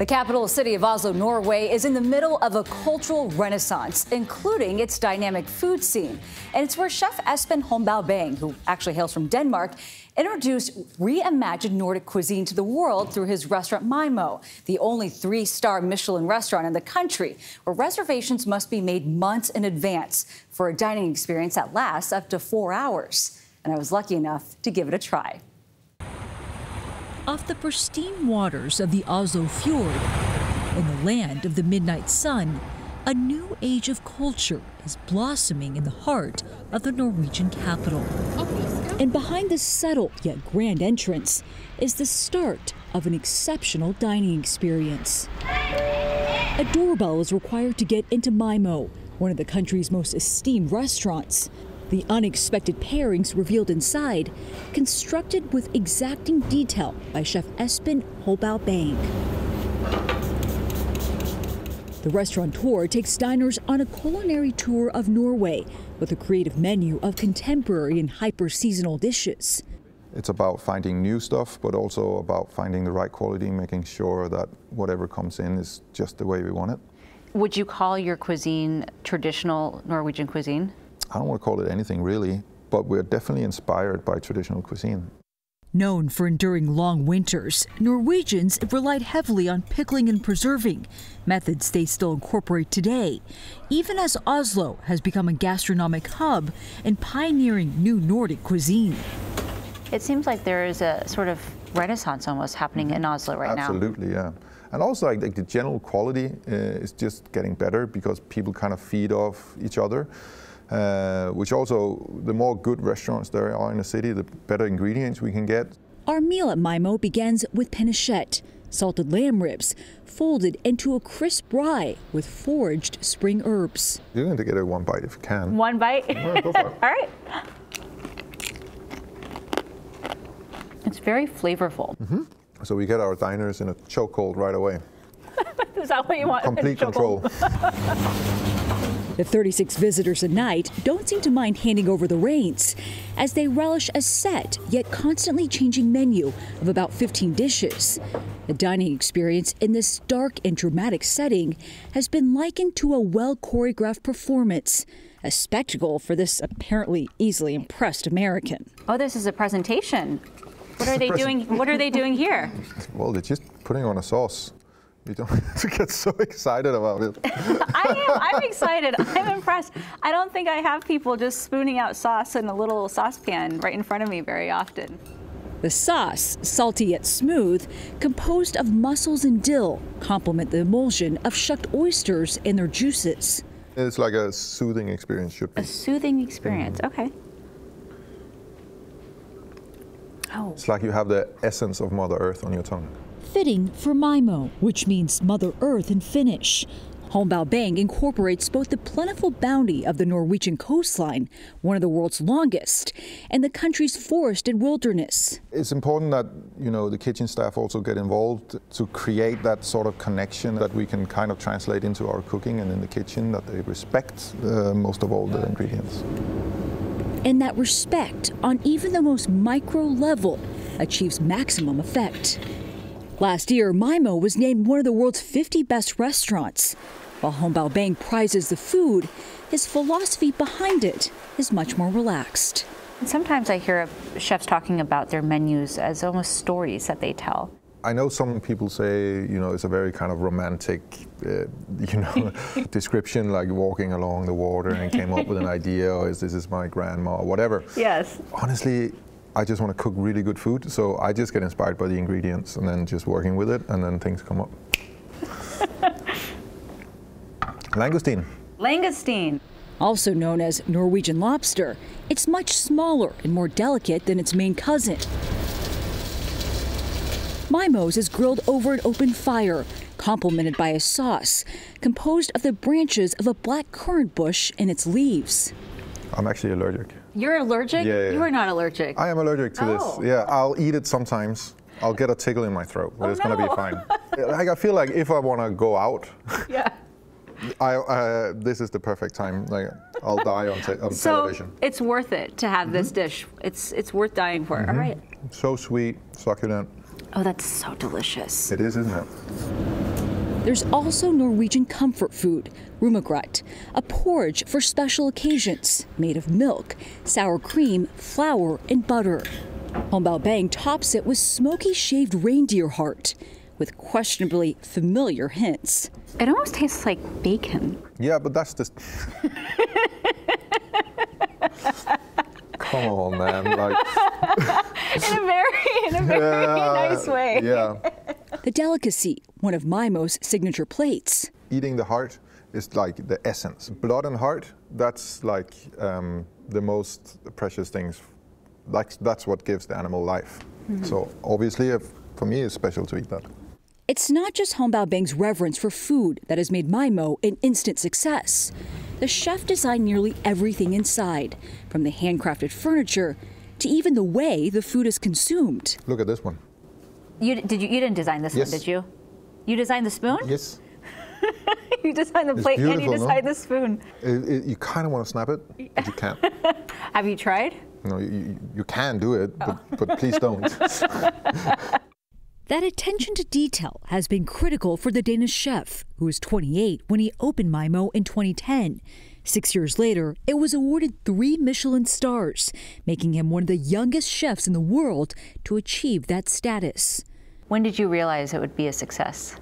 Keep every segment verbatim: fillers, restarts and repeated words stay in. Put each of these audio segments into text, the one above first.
The capital city of Oslo, Norway, is in the middle of a cultural renaissance, including its dynamic food scene. And it's where chef Esben Holmboe Bang, who actually hails from Denmark, introduced reimagined Nordic cuisine to the world through his restaurant Maaemo, the only three-star Michelin restaurant in the country, where reservations must be made months in advance for a dining experience that lasts up to four hours. And I was lucky enough to give it a try. Off the pristine waters of the Oslo Fjord, in the land of the midnight sun, a new age of culture is blossoming in the heart of the Norwegian capital. And behind this subtle yet grand entrance is the start of an exceptional dining experience. A doorbell is required to get into Maaemo, one of the country's most esteemed restaurants. The unexpected pairings revealed inside, constructed with exacting detail by Chef Esben Holmboe Bang. The restaurateur takes diners on a culinary tour of Norway with a creative menu of contemporary and hyper-seasonal dishes. It's about finding new stuff, but also about finding the right quality, making sure that whatever comes in is just the way we want it. Would you call your cuisine traditional Norwegian cuisine? I don't want to call it anything really, but we're definitely inspired by traditional cuisine. Known for enduring long winters, Norwegians relied heavily on pickling and preserving, methods they still incorporate today, even as Oslo has become a gastronomic hub and pioneering new Nordic cuisine. It seems like there is a sort of renaissance almost happening in Oslo right Absolutely, now. Absolutely, yeah. And also I think the general quality uh, is just getting better because people kind of feed off each other. Uh, which also, the more good restaurants there are in the city, the better ingredients we can get. Our meal at Maaemo begins with panichette, salted lamb ribs, folded into a crisp rye with foraged spring herbs. You're going to get a one bite if you can. One bite? Yeah, go for it. All right. It's very flavorful. Mm-hmm. So we get our diners in a chokehold right away. Is that what you want? Complete control. The thirty-six visitors a night don't seem to mind handing over the reins as they relish a set yet constantly changing menu of about fifteen dishes. The dining experience in this dark and dramatic setting has been likened to a well-choreographed performance, a spectacle for this apparently easily impressed American. Oh, this is a presentation. What are they doing? What are they doing here? Well, they're just putting on a sauce. You don't have to get so excited about it. I am. I'm excited. I'm impressed. I don't think I have people just spooning out sauce in a little saucepan right in front of me very often. The sauce, salty yet smooth, composed of mussels and dill, complement the emulsion of shucked oysters and their juices. It's like a soothing experience, should be. A soothing experience, mm. Okay. Oh. It's like you have the essence of Mother Earth on your tongue. Fitting for Maaemo, which means Mother Earth in Finnish. Holmboe Bang incorporates both the plentiful bounty of the Norwegian coastline, one of the world's longest, and the country's forested wilderness. It's important that, you know, the kitchen staff also get involved to create that sort of connection that we can kind of translate into our cooking and in the kitchen, that they respect uh, most of all the ingredients. And that respect on even the most micro level achieves maximum effect. Last year, Maaemo was named one of the world's fifty best restaurants. While Holmboe Bang prizes the food, his philosophy behind it is much more relaxed. Sometimes I hear chefs talking about their menus as almost stories that they tell. I know some people say, you know, it's a very kind of romantic, uh, you know, description, like walking along the water and came up with an idea, or is this is my grandma, or whatever. Yes. Honestly, I just want to cook really good food, so I just get inspired by the ingredients and then just working with it, and then things come up. Langoustine. Langoustine. Also known as Norwegian lobster, it's much smaller and more delicate than its main cousin. Maaemo's is grilled over an open fire, complemented by a sauce composed of the branches of a black currant bush and its leaves. I'm actually allergic. You're allergic? Yeah, yeah. You are not allergic. I am allergic to oh. this. Yeah, I'll eat it sometimes. I'll get a tickle in my throat, but oh, it's no. gonna be fine. Like, I feel like if I want to go out, yeah, I uh, this is the perfect time. Like, I'll die on, te on so television. So it's worth it to have mm-hmm. this dish. It's it's worth dying for. Mm-hmm. All right. So sweet, succulent. Oh, that's so delicious. It is, isn't it? There's also Norwegian comfort food, rømmegrøt, a porridge for special occasions made of milk, sour cream, flour, and butter. Holmboe Bang tops it with smoky shaved reindeer heart, with questionably familiar hints. It almost tastes like bacon. Yeah, but that's just... Come on, man. Like... in a very, in a very yeah, nice way. Yeah. The delicacy, one of Maaemo's signature plates. Eating the heart is like the essence. Blood and heart, that's like um, the most precious things. Like, that's what gives the animal life. Mm-hmm. So obviously, if, for me, it's special to eat that. It's not just Holmboe Bang's reverence for food that has made Maaemo an instant success. The chef designed nearly everything inside, from the handcrafted furniture to even the way the food is consumed. Look at this one. You did you? You didn't design this yes. one, did you? You designed the spoon? Yes. You designed the plate and you designed no? the spoon. It, it, you kind of want to snap it, but you can't. Have you tried? No, you, you can do it, oh. but, but please don't. That attention to detail has been critical for the Danish chef, who was twenty-eight when he opened Maaemo in twenty ten. Six years later, it was awarded three Michelin stars, making him one of the youngest chefs in the world to achieve that status. When did you realize it would be a success?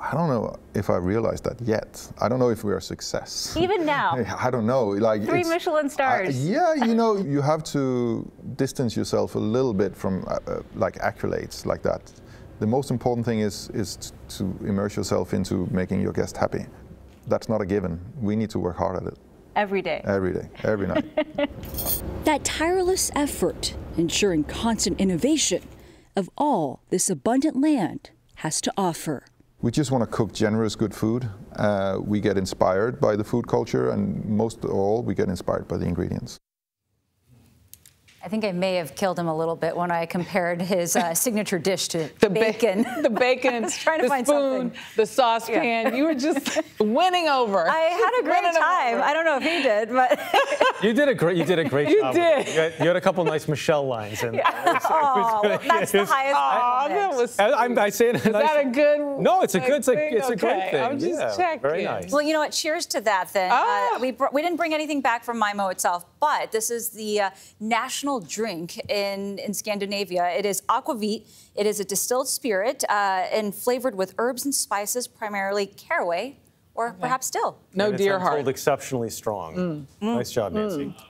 I don't know if I realized that yet. I don't know if we are a success. Even now? I don't know. Like Three it's, Michelin stars. I, yeah, you know, you have to distance yourself a little bit from uh, like accolades like that. The most important thing is, is to immerse yourself into making your guest happy. That's not a given. We need to work hard at it. Every day. Every day, every night. That tireless effort, ensuring constant innovation of all this abundant land has to offer. We just want to cook generous, good food. Uh, we get inspired by the food culture, and most of all, we get inspired by the ingredients. I think I may have killed him a little bit when I compared his uh, signature dish to the bacon. Ba the bacon, trying to the find spoon, something. The saucepan. Yeah. You were just winning over. I had a great winning time. Over. I don't know if he did, but you did a great. You did a great you job. Did. You did. You had a couple nice Michelle lines, and yeah. oh, well, that's the highest. Oh, that was. I, I'm, I say it. Is nice that a good? No, it's a good. It's a, it's okay. a great thing. I'm just yeah, checking. Very nice. Well, you know what? Cheers to that. Then oh. uh, we br we didn't bring anything back from Maaemo itself, but this is the uh, national drink in, in Scandinavia. It is aquavit. It is a distilled spirit uh, and flavored with herbs and spices, primarily caraway or okay. perhaps dill. No deer heart. Exceptionally strong. Mm. Mm. Nice job, Nancy. Mm.